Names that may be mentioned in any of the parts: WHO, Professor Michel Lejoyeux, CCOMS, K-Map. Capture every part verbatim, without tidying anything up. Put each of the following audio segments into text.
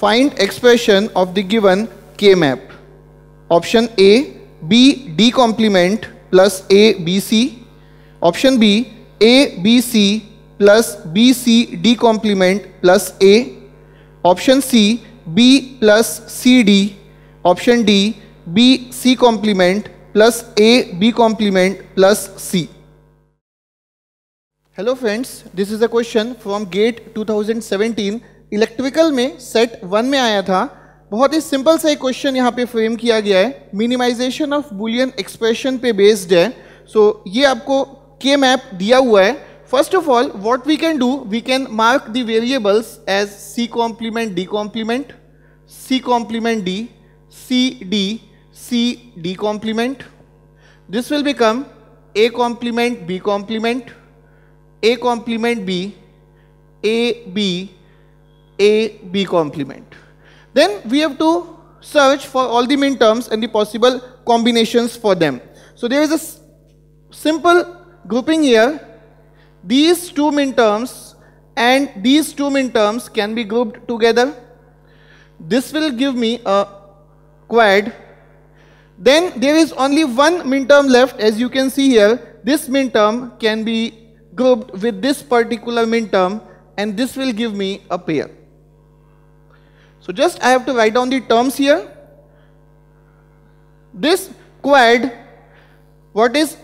Find expression of the given K-map. Option A, B D complement plus A B C. Option B, A B C plus B C D complement plus A. Option C, B plus C D. Option D, B C complement plus A B complement plus C. Hello friends, this is a question from GATE twenty seventeen. Electrical में set one में आया था. बहुत ही simple सा एक question यहाँ पे frame किया गया है. मिनिमाइजेशन ऑफ बुलियन एक्सप्रेशन पे बेस्ड है. सो so, ये आपको के मैप दिया हुआ है. First of all what we can do, we can mark the variables as C complement D complement, C complement D, C D, C D complement. This will become A complement B complement, A complement B, A B, A, B complement. Then we have to search for all the min terms and the possible combinations for them. So there is a simple grouping here. These two min terms and these two min terms can be grouped together. This will give me a quad. Then there is only one min term left, as you can see here. This min term can be grouped with this particular min term, and this will give me a pair. So just I have to write down the terms here. This quad, what is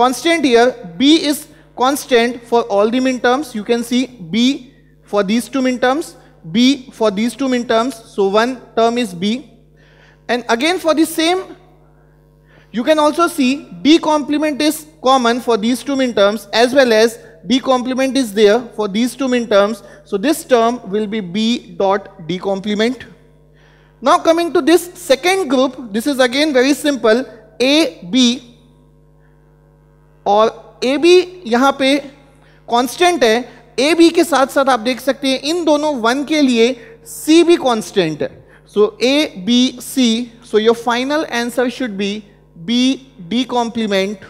constant here? B is constant for all the min terms. You can see B for these two min terms, B for these two min terms. So one term is B. And again for the same, you can also see D complement is common for these two min terms, as well as D complement is there for these two min terms. So this term will be B dot D complement. Now coming to this second group, this is again very simple. A B, और A B यहाँ पे constant है. A B के साथ साथ आप देख सकते हैं इन दोनों one के लिए C भी constant है. So A B C. So your final answer should be B D complement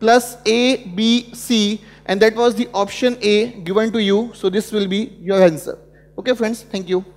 plus A B C. And that was the option A given to you. So this will be your answer. Okay friends, thank you.